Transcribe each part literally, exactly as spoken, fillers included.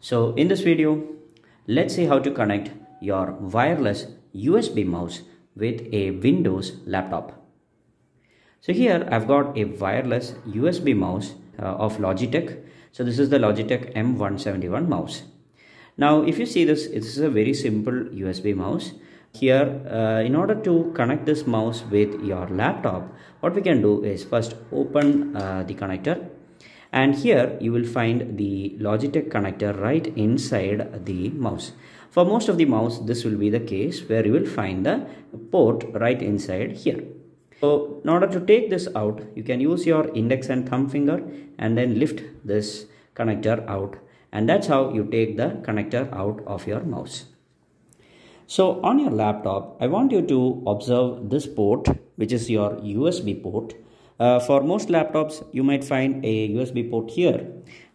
So in this video, let's see how to connect your wireless U S B mouse with a Windows laptop. So here I've got a wireless U S B mouse uh, of Logitech. So this is the Logitech M one seventy-one mouse. Now if you see this, this is a very simple U S B mouse. Here uh, in order to connect this mouse with your laptop, what we can do is first open uh, the connector, and here you will find the Logitech connector right inside the mouse. For most of the mouse, this will be the case where you will find the port right inside here. So in order to take this out, you can use your index and thumb finger and then lift this connector out, and that's how you take the connector out of your mouse. So on your laptop, I want you to observe this port, which is your U S B port. Uh, for most laptops, you might find a U S B port here,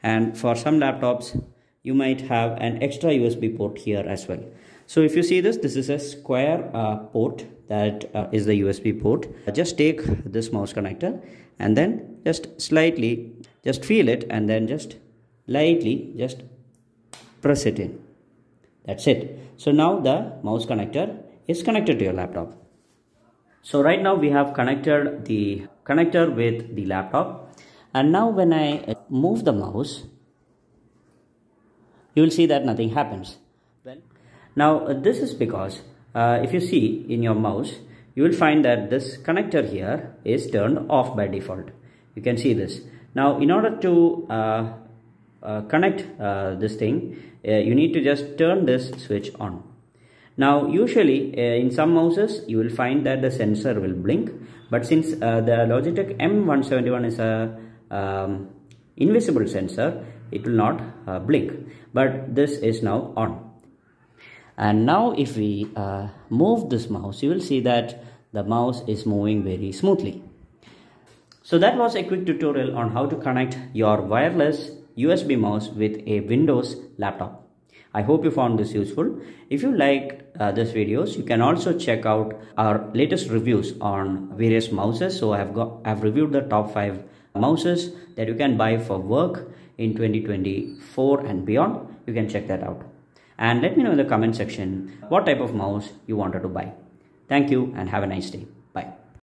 and for some laptops, you might have an extra U S B port here as well. So if you see this, this is a square uh, port that uh, is the U S B port. Just take this mouse connector and then just slightly, just feel it and then just lightly just press it in. That's it. So now the mouse connector is connected to your laptop. So right now we have connected the connector with the laptop, and now when I move the mouse, you will see that nothing happens. Now this is because uh, if you see in your mouse, you will find that this connector here is turned off by default. You can see this. Now in order to uh, uh, connect uh, this thing, uh, you need to just turn this switch on. Now usually uh, in some mouses you will find that the sensor will blink, but since uh, the Logitech M one seventy-one is a um, invisible sensor, it will not uh, blink, but this is now on. And now if we uh, move this mouse, you will see that the mouse is moving very smoothly. So that was a quick tutorial on how to connect your wireless U S B mouse with a Windows laptop. I hope you found this useful. If you liked uh, this videos, you can also check out our latest reviews on various mouses. So I have got, I've reviewed the top five mouses that you can buy for work in twenty twenty-four and beyond. You can check that out. And let me know in the comment section what type of mouse you wanted to buy. Thank you and have a nice day.